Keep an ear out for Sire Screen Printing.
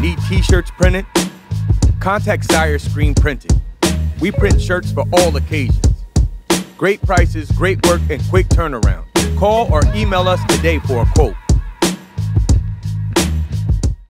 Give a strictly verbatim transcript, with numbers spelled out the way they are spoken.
Need t-shirts printed? Contact Sire Screen Printing. We print shirts for all occasions. Great prices, great work, and quick turnaround. Call or email us today for a quote.